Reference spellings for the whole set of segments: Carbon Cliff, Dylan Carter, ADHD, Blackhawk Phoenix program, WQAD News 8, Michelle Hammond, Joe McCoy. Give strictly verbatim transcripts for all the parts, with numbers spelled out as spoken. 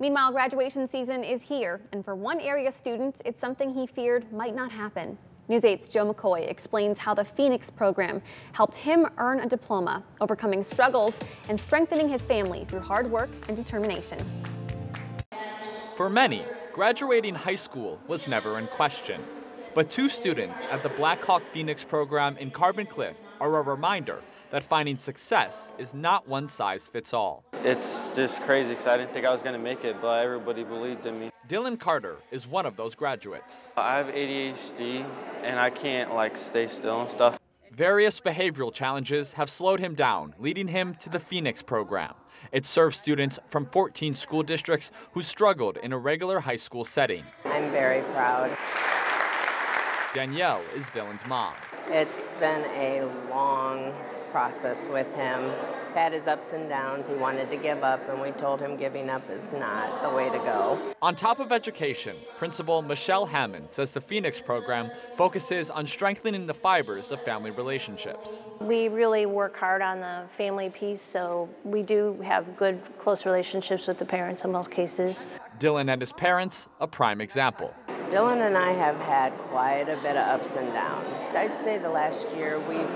Meanwhile, graduation season is here, and for one area student, it's something he feared might not happen. News eight's Joe McCoy explains how the Phoenix program helped him earn a diploma, overcoming struggles and strengthening his family through hard work and determination. For many, graduating high school was never in question. But two students at the Blackhawk Phoenix program in Carbon Cliff are a reminder that finding success is not one size fits all. It's just crazy because I didn't think I was going to make it, but everybody believed in me. Dylan Carter is one of those graduates. I have A D H D and I can't like stay still and stuff. Various behavioral challenges have slowed him down, leading him to the Phoenix program. It serves students from fourteen school districts who struggled in a regular high school setting. I'm very proud. Danielle is Dylan's mom. It's been a long process with him. He's had his ups and downs. He wanted to give up, and we told him giving up is not the way to go. On top of education, Principal Michelle Hammond says the Phoenix program focuses on strengthening the fibers of family relationships. We really work hard on the family piece, so we do have good, close relationships with the parents in most cases. Dylan and his parents, a prime example. Dylan and I have had quite a bit of ups and downs. I'd say the last year we've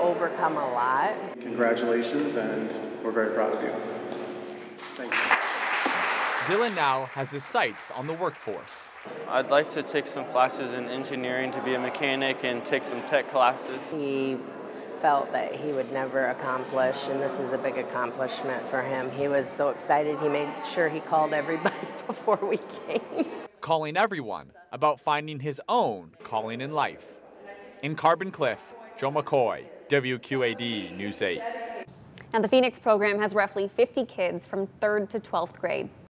overcome a lot. Congratulations, and we're very proud of you. Thank you. Dylan now has his sights on the workforce. I'd like to take some classes in engineering to be a mechanic and take some tech classes. He felt that he would never accomplish, and this is a big accomplishment for him. He was so excited, he made sure he called everybody before we came. Calling everyone about finding his own calling in life. In Carbon Cliff, Joe McCoy, W Q A D News eight. Now the Phoenix program has roughly fifty kids from third to twelfth grade.